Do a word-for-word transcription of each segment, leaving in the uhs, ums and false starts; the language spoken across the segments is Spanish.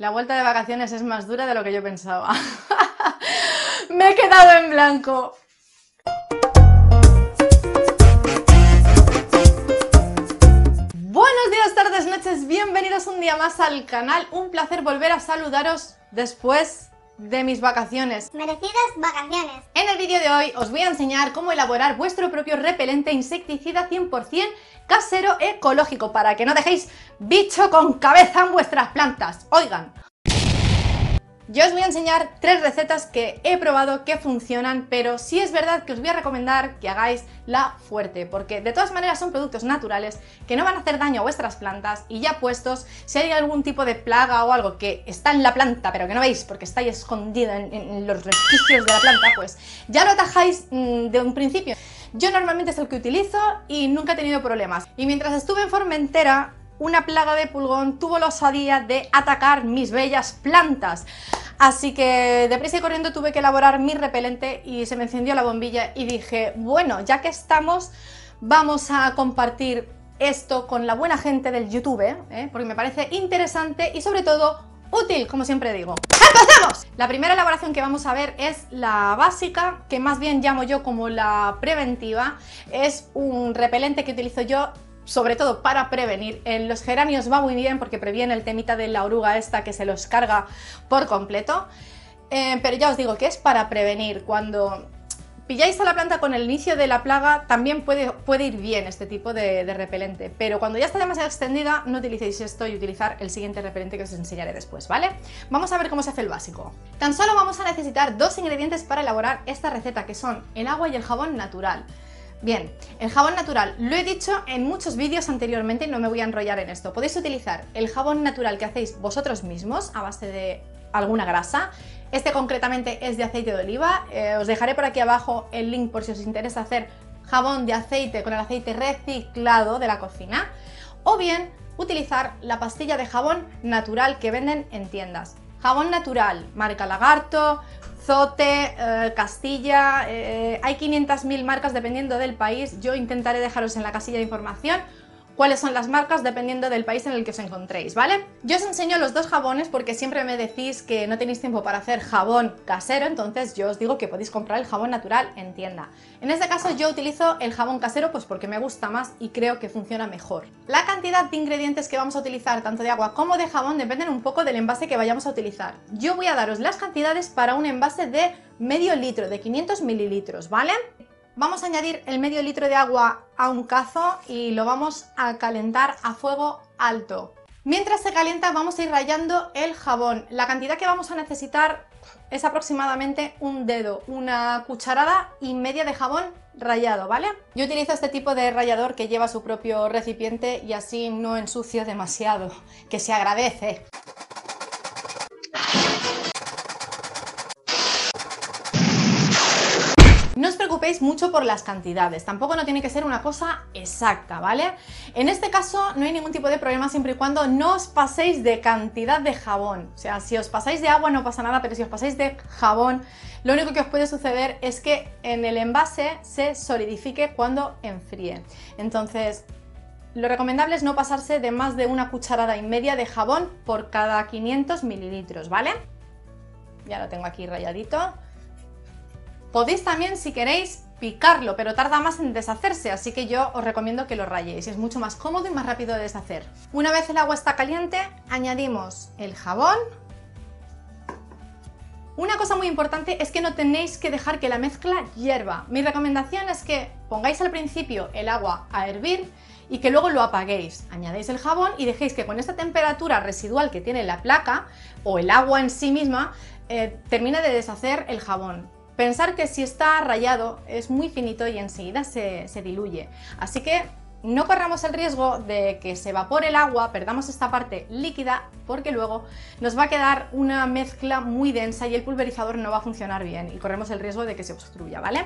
La vuelta de vacaciones es más dura de lo que yo pensaba. Me he quedado en blanco. Buenos días, tardes, noches, bienvenidos un día más al canal. Un placer volver a saludaros después de mis vacaciones. Merecidas vacaciones. En el vídeo de hoy os voy a enseñar cómo elaborar vuestro propio repelente insecticida cien por cien casero ecológico para que no dejéis bicho con cabeza en vuestras plantas. Oigan, yo os voy a enseñar tres recetas que he probado que funcionan, pero sí es verdad que os voy a recomendar que hagáis la fuerte, porque de todas maneras son productos naturales que no van a hacer daño a vuestras plantas y ya puestos, si hay algún tipo de plaga o algo que está en la planta pero que no veis porque estáis escondido en, en los resquicios de la planta, pues ya lo atajáis mmm, de un principio. Yo normalmente es el que utilizo y nunca he tenido problemas. Y mientras estuve en Formentera, una plaga de pulgón tuvo la osadía de atacar mis bellas plantas. Así que deprisa y corriendo tuve que elaborar mi repelente y se me encendió la bombilla y dije, bueno, ya que estamos, vamos a compartir esto con la buena gente del YouTube, ¿eh? Porque me parece interesante y sobre todo útil, como siempre digo. ¡Empecemos! La primera elaboración que vamos a ver es la básica, que más bien llamo yo como la preventiva. Es un repelente que utilizo yo sobre todo para prevenir. En los geranios va muy bien porque previene el temita de la oruga esta que se los carga por completo, eh, pero ya os digo que es para prevenir. Cuando pilláis a la planta con el inicio de la plaga también puede, puede ir bien este tipo de, de repelente, pero cuando ya está demasiado extendida no utilicéis esto y utilizar el siguiente repelente que os enseñaré después, ¿vale? Vamos a ver cómo se hace el básico. Tan solo vamos a necesitar dos ingredientes para elaborar esta receta, que son el agua y el jabón natural. Bien, el jabón natural, lo he dicho en muchos vídeos anteriormente, no me voy a enrollar en esto. Podéis utilizar el jabón natural que hacéis vosotros mismos a base de alguna grasa. Este concretamente es de aceite de oliva. Eh, os dejaré por aquí abajo el link por si os interesa hacer jabón de aceite con el aceite reciclado de la cocina. O bien utilizar la pastilla de jabón natural que venden en tiendas. Jabón natural, marca Lagarto, Zote, eh, Castilla, eh, hay quinientas mil marcas dependiendo del país. Yo intentaré dejaros en la casilla de información cuáles son las marcas dependiendo del país en el que os encontréis, ¿vale? Yo os enseño los dos jabones porque siempre me decís que no tenéis tiempo para hacer jabón casero, entonces yo os digo que podéis comprar el jabón natural en tienda. En este caso yo utilizo el jabón casero pues porque me gusta más y creo que funciona mejor. La cantidad de ingredientes que vamos a utilizar, tanto de agua como de jabón, dependen un poco del envase que vayamos a utilizar. Yo voy a daros las cantidades para un envase de medio litro, de quinientos mililitros, ¿vale? Vamos a añadir el medio litro de agua a un cazo y lo vamos a calentar a fuego alto. Mientras se calienta vamos a ir rallando el jabón. La cantidad que vamos a necesitar es aproximadamente un dedo, una cucharada y media de jabón rallado, ¿vale? Yo utilizo este tipo de rallador que lleva su propio recipiente y así no ensucio demasiado, que se agradece. No os preocupéis mucho por las cantidades, tampoco no tiene que ser una cosa exacta, ¿vale? En este caso no hay ningún tipo de problema siempre y cuando no os paséis de cantidad de jabón. O sea, si os pasáis de agua no pasa nada, pero si os pasáis de jabón, lo único que os puede suceder es que en el envase se solidifique cuando enfríe. Entonces, lo recomendable es no pasarse de más de una cucharada y media de jabón por cada quinientos mililitros, ¿vale? Ya lo tengo aquí rayadito. Podéis también, si queréis, picarlo, pero tarda más en deshacerse, así que yo os recomiendo que lo ralléis, es mucho más cómodo y más rápido de deshacer. Una vez el agua está caliente, añadimos el jabón. Una cosa muy importante es que no tenéis que dejar que la mezcla hierva. Mi recomendación es que pongáis al principio el agua a hervir y que luego lo apaguéis, añadéis el jabón y dejéis que con esta temperatura residual que tiene la placa o el agua en sí misma, eh, termine de deshacer el jabón. Pensar que si está rallado es muy finito y enseguida se, se diluye, así que no corramos el riesgo de que se evapore el agua, perdamos esta parte líquida porque luego nos va a quedar una mezcla muy densa y el pulverizador no va a funcionar bien y corremos el riesgo de que se obstruya, ¿vale?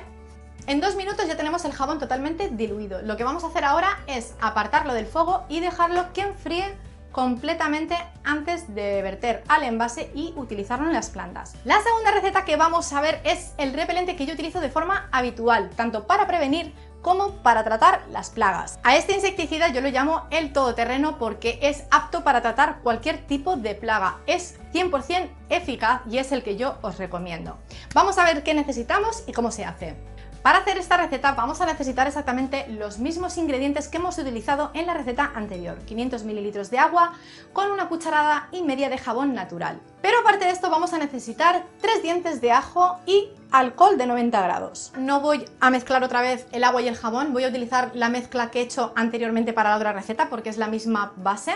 En dos minutos ya tenemos el jabón totalmente diluido. Lo que vamos a hacer ahora es apartarlo del fuego y dejarlo que enfríe completamente antes de verter al envase y utilizarlo en las plantas. La segunda receta que vamos a ver es el repelente que yo utilizo de forma habitual, tanto para prevenir como para tratar las plagas. A este insecticida yo lo llamo el todoterreno porque es apto para tratar cualquier tipo de plaga. Es cien por cien eficaz y es el que yo os recomiendo. Vamos a ver qué necesitamos y cómo se hace. Para hacer esta receta vamos a necesitar exactamente los mismos ingredientes que hemos utilizado en la receta anterior, quinientos mililitros de agua con una cucharada y media de jabón natural. Pero aparte de esto vamos a necesitar tres dientes de ajo y alcohol de noventa grados. No voy a mezclar otra vez el agua y el jabón, voy a utilizar la mezcla que he hecho anteriormente para la otra receta porque es la misma base.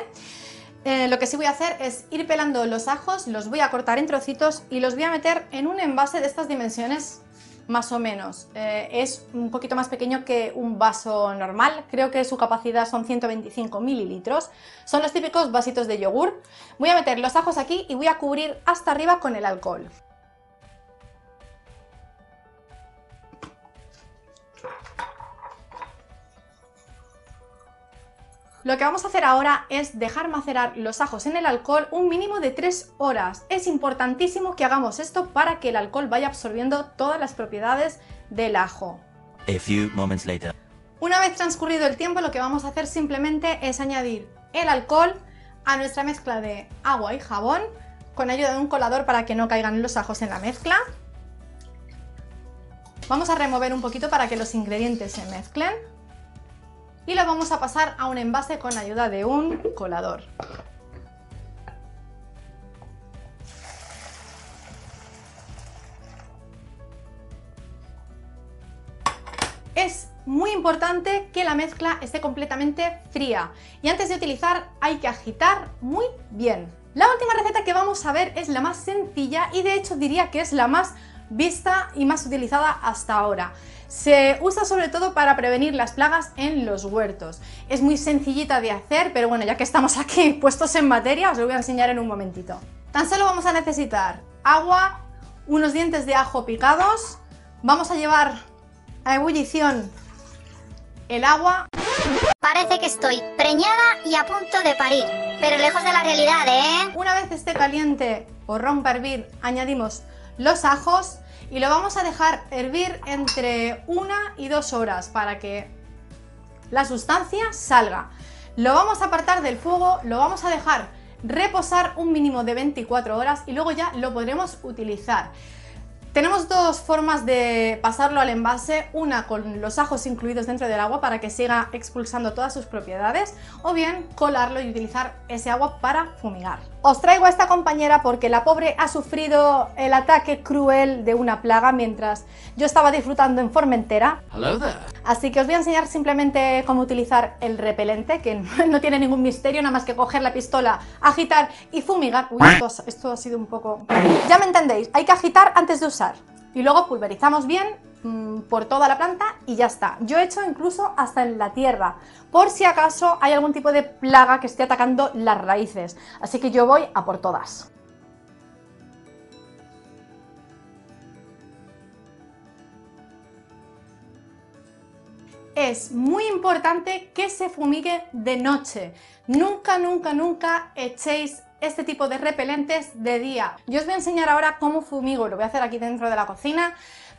Eh, lo que sí voy a hacer es ir pelando los ajos, los voy a cortar en trocitos y los voy a meter en un envase de estas dimensiones. Más o menos, eh, es un poquito más pequeño que un vaso normal, creo que su capacidad son ciento veinticinco mililitros, son los típicos vasitos de yogur. Voy a meter los ajos aquí y voy a cubrir hasta arriba con el alcohol. Lo que vamos a hacer ahora es dejar macerar los ajos en el alcohol un mínimo de tres horas. Es importantísimo que hagamos esto para que el alcohol vaya absorbiendo todas las propiedades del ajo. A few moments later. Una vez transcurrido el tiempo, lo que vamos a hacer simplemente es añadir el alcohol a nuestra mezcla de agua y jabón con ayuda de un colador para que no caigan los ajos en la mezcla. Vamos a remover un poquito para que los ingredientes se mezclen. Y lo vamos a pasar a un envase con ayuda de un colador. Es muy importante que la mezcla esté completamente fría y antes de utilizar hay que agitar muy bien. La última receta que vamos a ver es la más sencilla y de hecho diría que es la más vista y más utilizada hasta ahora. Se usa sobre todo para prevenir las plagas en los huertos. Es muy sencillita de hacer, pero bueno, ya que estamos aquí puestos en materia, os lo voy a enseñar en un momentito. Tan solo vamos a necesitar agua, unos dientes de ajo picados, vamos a llevar a ebullición el agua. Parece que estoy preñada y a punto de parir, pero lejos de la realidad, ¿eh? Una vez esté caliente o rompa a hervir, añadimos los ajos y lo vamos a dejar hervir entre una y dos horas para que la sustancia salga. Lo vamos a apartar del fuego, lo vamos a dejar reposar un mínimo de veinticuatro horas y luego ya lo podremos utilizar. Tenemos dos formas de pasarlo al envase, una con los ajos incluidos dentro del agua para que siga expulsando todas sus propiedades o bien colarlo y utilizar ese agua para fumigar. Os traigo a esta compañera porque la pobre ha sufrido el ataque cruel de una plaga mientras yo estaba disfrutando en Formentera. Así que os voy a enseñar simplemente cómo utilizar el repelente, que no tiene ningún misterio, nada más que coger la pistola, agitar y fumigar. Uy, esto, esto ha sido un poco... Ya me entendéis, hay que agitar antes de usar. Y luego pulverizamos bien mmm, por toda la planta y ya está. Yo he hecho incluso hasta en la tierra, por si acaso hay algún tipo de plaga que esté atacando las raíces. Así que yo voy a por todas. Es muy importante que se fumigue de noche. Nunca, nunca, nunca echéis este tipo de repelentes de día. Yo os voy a enseñar ahora cómo fumigo, lo voy a hacer aquí dentro de la cocina,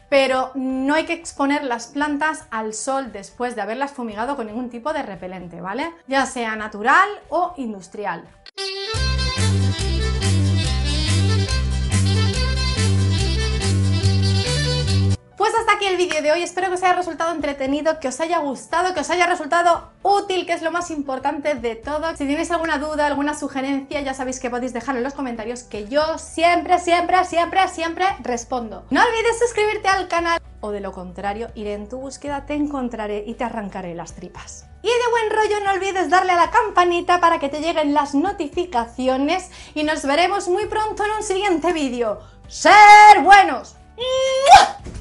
pero no hay que exponer las plantas al sol después de haberlas fumigado con ningún tipo de repelente, ¿vale? Ya sea natural o industrial. Pues hasta aquí el vídeo de hoy, espero que os haya resultado entretenido, que os haya gustado, que os haya resultado útil, que es lo más importante de todo. Si tenéis alguna duda, alguna sugerencia, ya sabéis que podéis dejarlo en los comentarios, que yo siempre, siempre, siempre, siempre respondo. No olvides suscribirte al canal, o de lo contrario, iré en tu búsqueda, te encontraré y te arrancaré las tripas. Y de buen rollo no olvides darle a la campanita para que te lleguen las notificaciones y nos veremos muy pronto en un siguiente vídeo. ¡Ser buenos! ¡Mua!